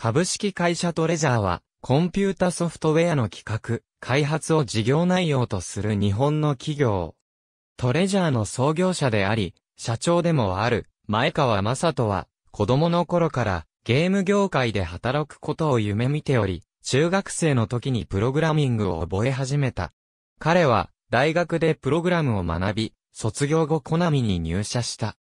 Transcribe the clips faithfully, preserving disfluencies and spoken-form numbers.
株式会社トレジャーは、コンピュータソフトウェアの企画、開発を事業内容とする日本の企業。トレジャーの創業者であり、社長でもある、前川正人は、子供の頃からゲーム業界で働くことを夢見ており、中学生の時にプログラミングを覚え始めた。彼は、大学でプログラムを学び、卒業後コナミに入社した。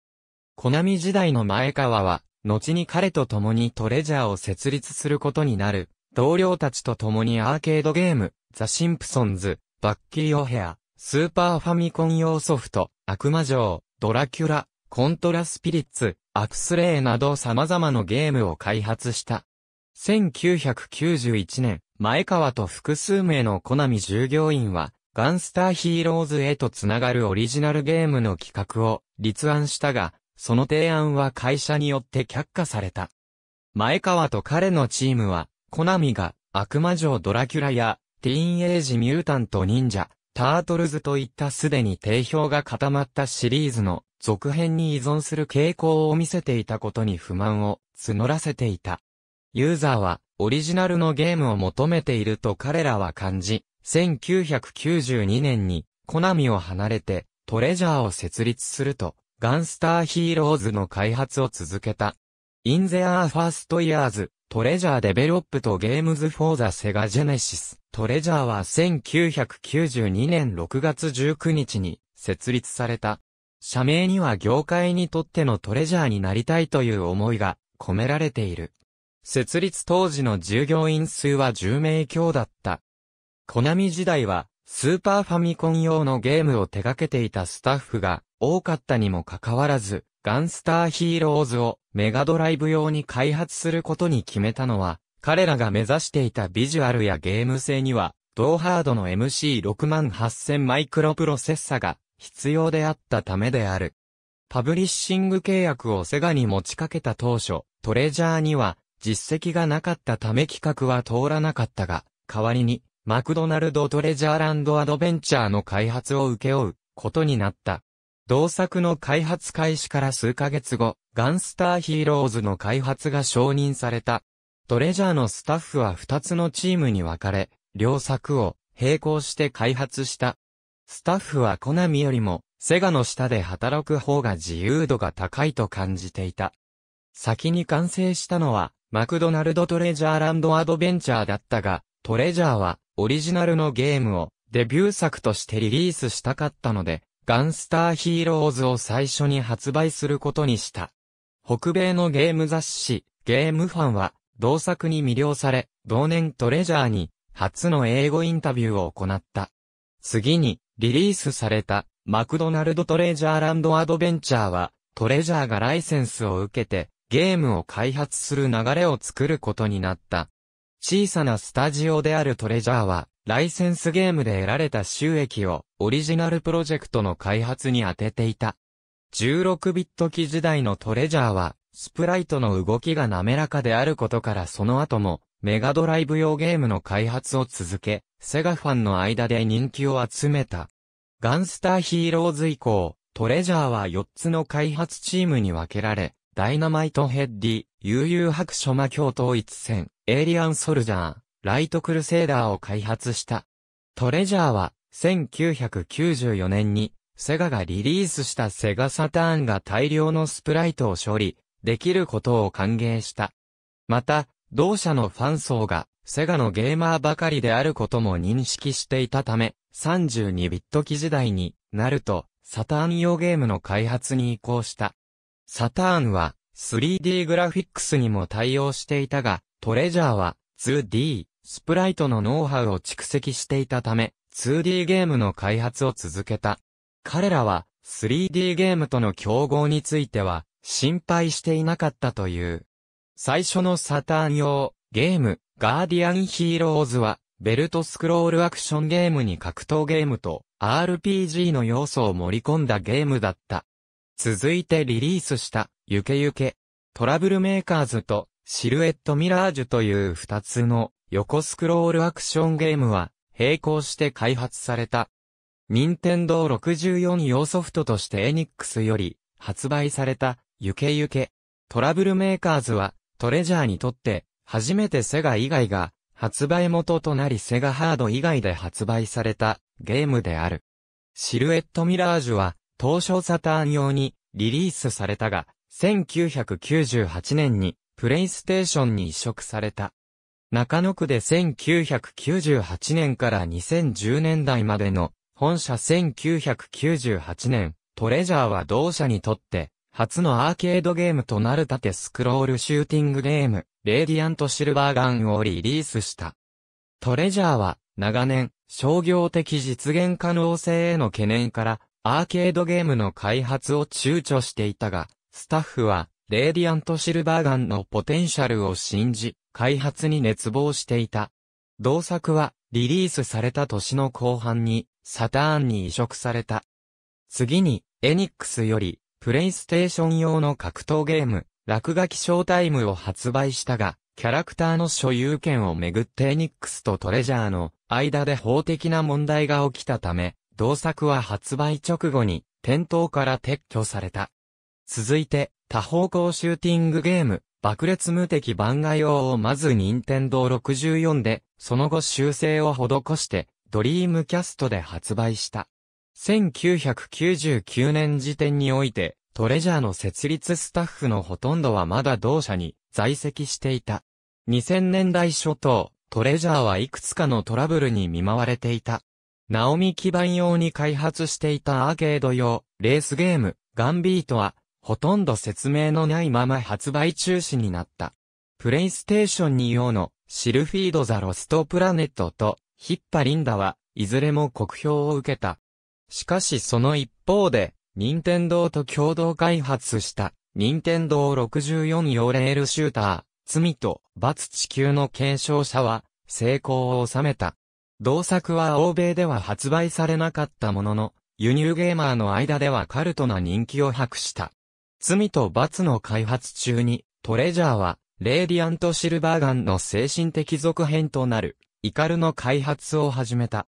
コナミ時代の前川は、後に彼と共にトレジャーを設立することになる、同僚たちと共にアーケードゲーム、ザ・シンプソンズ、バッキリ・オヘア、スーパーファミコン用ソフト、悪魔城、ドラキュラ、コントラ・スピリッツ、アクスレイなど様々なゲームを開発した。せんきゅうひゃくきゅうじゅういちねん、前川と複数名のコナミ従業員は、ガンスターヒーローズへとつながるオリジナルゲームの企画を立案したが、その提案は会社によって却下された。前川と彼のチームは、コナミが悪魔城ドラキュラやティーンエイジミュータント忍者、タートルズといったすでに定評が固まったシリーズの続編に依存する傾向を見せていたことに不満を募らせていた。ユーザーはオリジナルのゲームを求めていると彼らは感じ、せんきゅうひゃくきゅうじゅうにねんにコナミを離れてトレジャーを設立するとガンスターヒーローズの開発を続けた。In their first years, トレジャーデベロップとゲームズフォーザセガジェネシス。トレジャーはせんきゅうひゃくきゅうじゅうにねんろくがつじゅうくにちに設立された。社名には業界にとってのトレジャーになりたいという思いが込められている。設立当時の従業員数はじゅうめいきょうだった。コナミ時代はスーパーファミコン用のゲームを手掛けていたスタッフが多かったにもかかわらず、ガンスターヒーローズをメガドライブ用に開発することに決めたのは、彼らが目指していたビジュアルやゲーム性には、同ハードの エムシーろくまんはっせん マイクロプロセッサが必要であったためである。パブリッシング契約をセガに持ちかけた当初、トレジャーには実績がなかったため企画は通らなかったが、代わりに、マクドナルドトレジャーランドアドベンチャーの開発を請け負うことになった。同作の開発開始から数ヶ月後、ガンスターヒーローズの開発が承認された。トレジャーのスタッフはふたつのチームに分かれ、両作を並行して開発した。スタッフはコナミよりもセガの下で働く方が自由度が高いと感じていた。先に完成したのはマクドナルドトレジャーランドアドベンチャーだったが、トレジャーはオリジナルのゲームをデビュー作としてリリースしたかったので、ガンスターヒーローズを最初に発売することにした。北米のゲーム雑誌、ゲームファンは、同作に魅了され、同年トレジャーに、初の英語インタビューを行った。次に、リリースされた、マクドナルドトレジャーランドアドベンチャーは、トレジャーがライセンスを受けて、ゲームを開発する流れを作ることになった。小さなスタジオであるトレジャーは、ライセンスゲームで得られた収益をオリジナルプロジェクトの開発に充てていた。じゅうろくビット機時代のトレジャーはスプライトの動きが滑らかであることからその後もメガドライブ用ゲームの開発を続け、セガファンの間で人気を集めた。ガンスターヒーローズ以降、トレジャーはよっつの開発チームに分けられ、ダイナマイトヘッディ、悠々白書魔教統一戦、エイリアンソルジャー、ライトクルセーダーを開発した。トレジャーはせんきゅうひゃくきゅうじゅうよねんにセガがリリースしたセガサターンが大量のスプライトを処理できることを歓迎した。また、同社のファン層がセガのゲーマーばかりであることも認識していたため、さんじゅうにビット機時代になるとサターン用ゲームの開発に移行した。サターンは スリーディー グラフィックスにも対応していたが、トレジャーは ツーディー、スプライトのノウハウを蓄積していたため、ツーディー ゲームの開発を続けた。彼らは、スリーディー ゲームとの競合については、心配していなかったという。最初のサターン用、ゲーム、ガーディアンヒーローズは、ベルトスクロールアクションゲームに格闘ゲームと、アールピージー の要素を盛り込んだゲームだった。続いてリリースした、ゆけゆけ、トラブルメーカーズと、シルエットミラージュというふたつの、横スクロールアクションゲームは並行して開発された。任天堂ろくじゅうよん用ソフトとしてエニックスより発売されたゆけゆけ。トラブルメーカーズはトレジャーにとって初めてセガ以外が発売元となりセガハード以外で発売されたゲームである。シルエットミラージュは当初サターン用にリリースされたが、せんきゅうひゃくきゅうじゅうはちねんにプレイステーションに移植された。中野区でせんきゅうひゃくきゅうじゅうはちねんからにせんじゅうねんだいまでの本社せんきゅうひゃくきゅうじゅうはちねん、トレジャーは同社にとって初のアーケードゲームとなる縦スクロールシューティングゲーム、レーディアントシルバーガンをリリースした。トレジャーは長年商業的実現可能性への懸念からアーケードゲームの開発を躊躇していたが、スタッフはレーディアントシルバーガンのポテンシャルを信じ、開発に熱望していた。同作はリリースされた年の後半にサターンに移植された。次にエニックスよりプレイステーション用の格闘ゲーム落書きショータイムを発売したが、キャラクターの所有権をめぐってエニックスとトレジャーの間で法的な問題が起きたため、同作は発売直後に店頭から撤去された。続いて多方向シューティングゲーム爆裂無敵番外王をまず任天堂ろくじゅうよんで、その後修正を施して、ドリームキャストで発売した。せんきゅうひゃくきゅうじゅうきゅうねん時点において、トレジャーの設立スタッフのほとんどはまだ同社に在籍していた。にせんねんだい初頭、トレジャーはいくつかのトラブルに見舞われていた。ナオミ基盤用に開発していたアーケード用、レースゲーム、ガンビートは、ほとんど説明のないまま発売中止になった。プレイステーションに用のシルフィード・ザ・ロスト・プラネットとヒッパ・リンダはいずれも酷評を受けた。しかしその一方で、任天堂と共同開発した任天堂ろくじゅうよん用レールシューター、罪と罰地球の継承者は成功を収めた。同作は欧米では発売されなかったものの、輸入ゲーマーの間ではカルトな人気を博した。罪と罰の開発中に、トレジャーは、レーディアントシルバーガンの精神的続編となる、イカルの開発を始めた。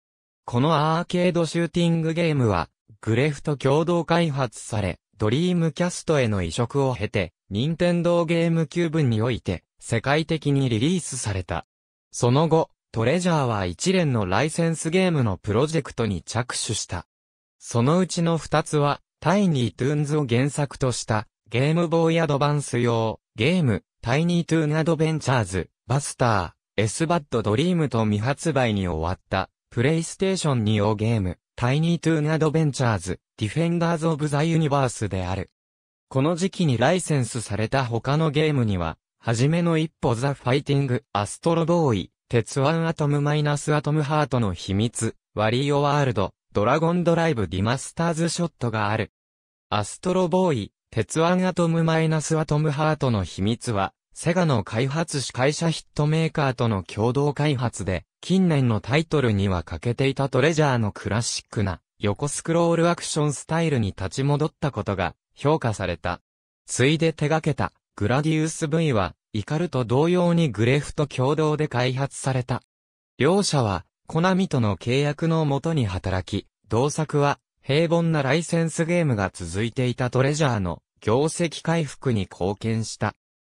このアーケードシューティングゲームは、グレフと共同開発され、ドリームキャストへの移植を経て、任天堂ゲームキューブにおいて、世界的にリリースされた。その後、トレジャーは一連のライセンスゲームのプロジェクトに着手した。そのうちの二つは、タイニートゥーンズを原作としたゲームボーイアドバンス用ゲームタイニートゥーンアドベンチャーズバスター S バッドドリームと未発売に終わったプレイステーションに用ゲームタイニートゥーンアドベンチャーズディフェンダーズオブザユニバースである。この時期にライセンスされた他のゲームには、はじめの一歩ザファイティングアストロボーイ鉄腕アトムマイナスアトムハートの秘密ワリーオワールドドラゴンドライブディマスターズショットがある。アストロボーイ、鉄腕アトムマイナスアトムハートの秘密は、セガの開発し会社ヒットメーカーとの共同開発で、近年のタイトルには欠けていたトレジャーのクラシックな、横スクロールアクションスタイルに立ち戻ったことが評価された。ついで手掛けた、グラディウス ブイ は、イカルと同様にグレフと共同で開発された。両社は、コナミとの契約のもとに働き、同作は平凡なライセンスゲームが続いていたトレジャーの業績回復に貢献した。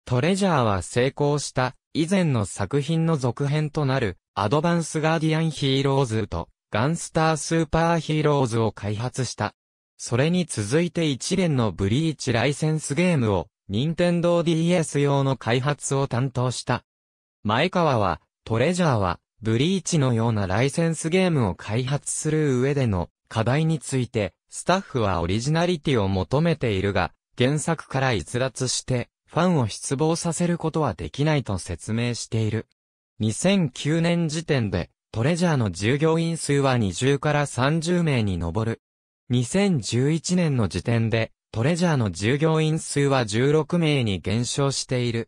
トレジャーは成功した以前の作品の続編となるアドバンスガーディアンヒーローズとガンスタースーパーヒーローズを開発した。それに続いて一連のブリーチライセンスゲームを任天堂 ディーエス 用の開発を担当した。前川はトレジャーはブリーチのようなライセンスゲームを開発する上での課題について、スタッフはオリジナリティを求めているが、原作から逸脱してファンを失望させることはできないと説明している。にせんきゅうねん時点でトレジャーの従業員数はにじゅうからさんじゅうめいに上る。にせんじゅういちねんの時点でトレジャーの従業員数はじゅうろくめいに減少している。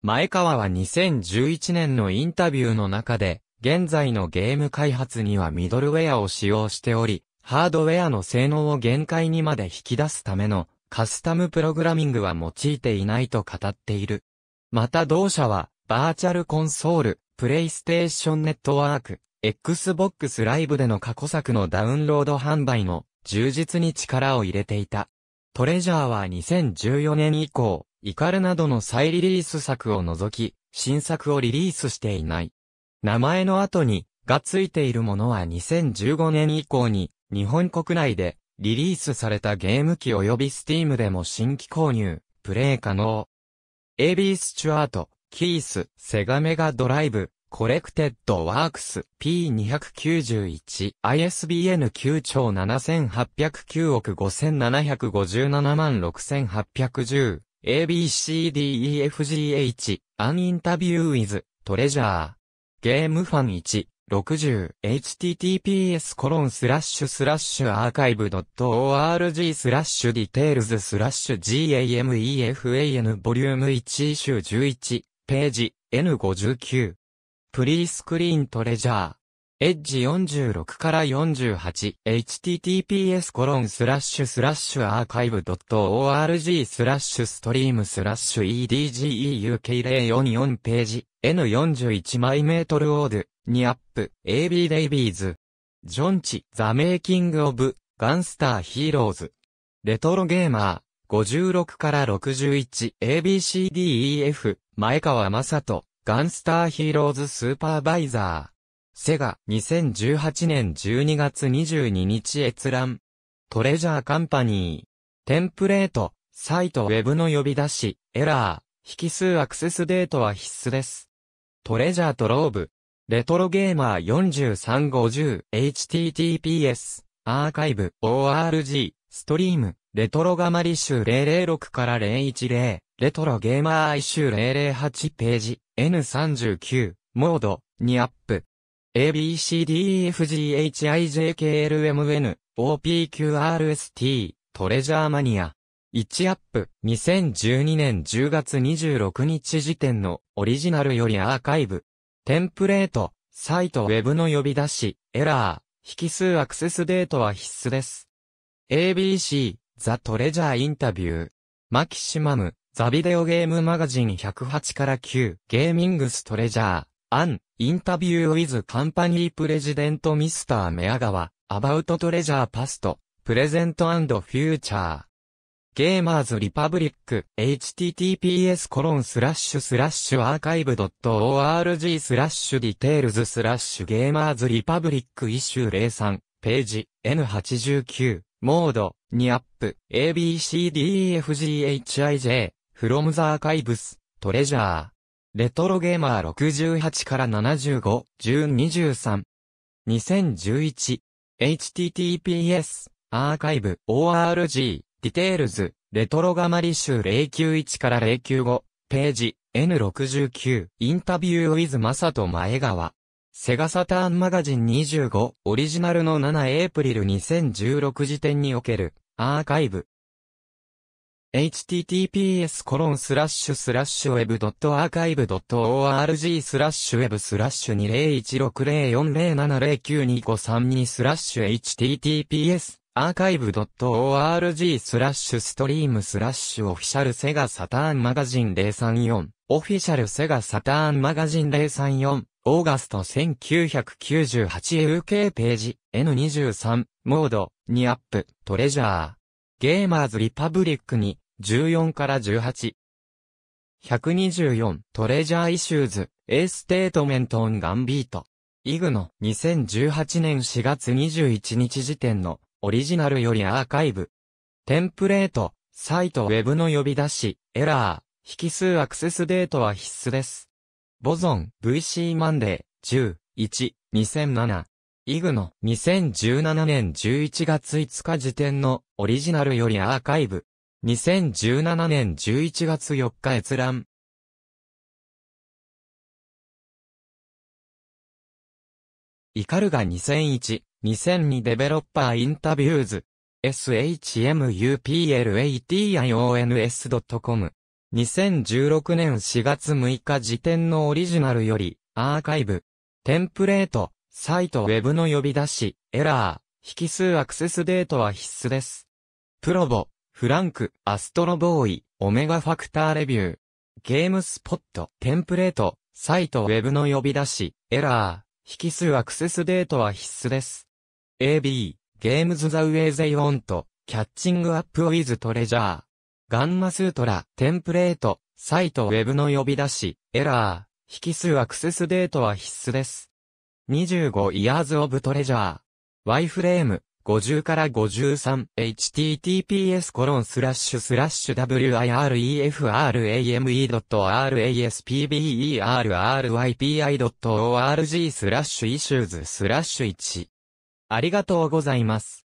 前川はにせんじゅういちねんのインタビューの中で、現在のゲーム開発にはミドルウェアを使用しており、ハードウェアの性能を限界にまで引き出すためのカスタムプログラミングは用いていないと語っている。また同社は、バーチャルコンソール、プレイステーションネットワーク、Xbox ライブでの過去作のダウンロード販売の充実に力を入れていた。トレジャーはにせんじゅうよねん以降、イカルなどの再リリース作を除き、新作をリリースしていない。名前の後にがついているものはにせんじゅうごねん以降に日本国内でリリースされたゲーム機及び Steam でも新規購入、プレイ可能。エービー スチュアート、キース、セガメガドライブ、コレクテッドワークス ピーにひゃくきゅうじゅういち アイエスビーエヌきゅうちょうななせんはっぴゃくきゅうおくごせんななひゃくごじゅうななまんろくせんはっぴゃくじゅう エービーシーディーイーエフジーエイチ アンインタビューイズトレジャーゲームファンいちろくじゅう https コロンスラッシュスラッシュアーカイブ .org スラッシュディテールズスラッシュ gamefan ボリュームいちイシューじゅういちページ エヌごじゅうきゅうプリースクリーントレジャー。エッジよんじゅうろくからよんじゅうはち。https コロンスラッシュスラッシュアーカイブ .org スラッシュストリームスラッシュ edgeuk ゼロよんよん ページ。エヌよんじゅういち マイメートルオード。にアップ。エービー デイビーズ。ジョンチ。ザメイキングオブ。ガンスターヒーローズ。レトロゲーマー。ごじゅうろくからろくじゅういち。エービーシーディーイーエフ。前川正人。ガンスターヒーローズスーパーバイザー。セガにせんじゅうはちねんじゅうにがつにじゅうににち閲覧。トレジャーカンパニー。テンプレート、サイトウェブの呼び出し、エラー、引数アクセスデートは必須です。トレジャートローブ。レトロゲーマーよんじゅうさんごじゅう、https、アーカイブ、org、ストリーム、レトロガマリシュゼロゼロろくからゼロいちゼロ、レトロゲーマーイシュゼロゼロはちページ。エヌさんじゅうきゅう、モード、にアップ。エービーシーディーイーエフジーエイチアイジェーケーエルエムエヌ、オーピーキューアールエスティー、トレジャーマニア。いちアップ、にせんじゅうにねんじゅうがつにじゅうろくにち時点のオリジナルよりアーカイブ。テンプレート、サイトウェブの呼び出し、エラー、引数アクセスデートは必須です。エービーシー、ザ・トレジャーインタビュー。マキシマム。ザ・ビデオゲームマガジンひゃくはちからきゅうゲーミングストレジャーアンインタビューウィズカンパニープレジデントミスターメアガワアバウトトレジャーパストプレゼント&フューチャーゲーマーズリパブリック https コロンスラッシュスラッシュアーカイブ .org スラッシュディテールズスラッシュゲーマーズリパブリックイシューゼロさんページ エヌはちじゅうきゅう モードにアップ エービーシーディーイーエフジーエイチアイジェーFrom the Archives, Treasure. レトロゲーマーろくじゅうはちからななじゅうご、じゅうにじゅうさん。にせんじゅういち。https, アーカイブ org, details, レトロガマリシュゼロきゅういちからゼロきゅうご、ページ エヌろくじゅうきゅう、インタビュー with マサト前川。セガサターンマガジンにじゅうご、オリジナルのななエープリルにせんじゅうろく時点における、アーカイブ。https コロンスラッシュスラッシュウェブドットアーカイブドット org スラッシュウェブスラッシュにゼロいちろくゼロよんゼロななゼロきゅうにごさんにスラッシュ https アーカイブドット org スラッシュストリームスラッシュオフィシャルセガサターンマガジンゼロさんよんオフィシャルセガサターンマガジンゼロさんよんオーガストせんきゅうひゃくきゅうじゅうはち ユーケー ページ エヌにじゅうさん モードにアップトレジャーゲーマーズリパブリックにじゅうよんからじゅうはち。ひゃくにじゅうよんトレジャーイシューズエーステートメントオンガンビート。イグノにせんじゅうはちねんしがつにじゅういちにち時点のオリジナルよりアーカイブ。テンプレート、サイトウェブの呼び出し、エラー、引数アクセスデートは必須です。ボゾン ブイシー マンデーじゅういち、にせんなな。イグノにせんじゅうななねんじゅういちがついつか時点のオリジナルよりアーカイブ。にせんじゅうななねんじゅういちがつよっか閲覧。イカルガにせんいち、にせんにデベロッパーインタビューズ。シムプレイオンス ドットコム。にせんじゅうろくねんしがつむいか時点のオリジナルよりアーカイブ。テンプレート。サイトウェブの呼び出し、エラー、引数アクセスデートは必須です。プロボ、フランク、アストロボーイ、オメガファクターレビュー。ゲームスポット、テンプレート、サイトウェブの呼び出し、エラー、引数アクセスデートは必須です。エービー、ゲームズザウェイゼイオンと、キャッチングアップウィズトレジャー。ガンマスートラ、テンプレート、サイトウェブの呼び出し、エラ引数アクセスデートは必須です。にじゅうご Years of Treasure。ワイフレーム、ごじゅうからごじゅうさん、エイチティーティーピーエスコロンスラッシュスラッシュダブリューアイアールイーエフアールエーエムイードットアールエーエスピービーイーアールアールワイピーアイドットオーアールジースラッシュイシューズスラッシュいち。ありがとうございます。